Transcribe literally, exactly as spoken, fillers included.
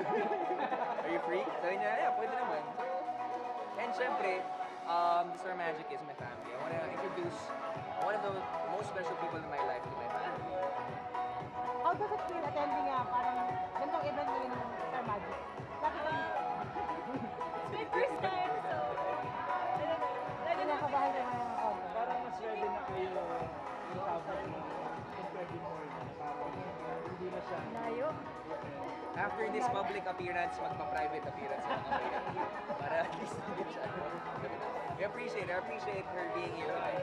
Are you free? Sabi niya, yeah, pwede naman. And syempre, um, Star Magic is my family. I want to introduce one of the most special people in my life to my family. How does it feel attending a parang gantong event ng Star Magic? It's my first time, so... Lalo na kabahan na mga ako. Parang mas ready na kayo yung tabot ng ready more na tabot. Hindi na siya. Layo. After this public appearance, magpa-private appearance na kami. Para at least hindi siya. I appreciate, I appreciate her being here.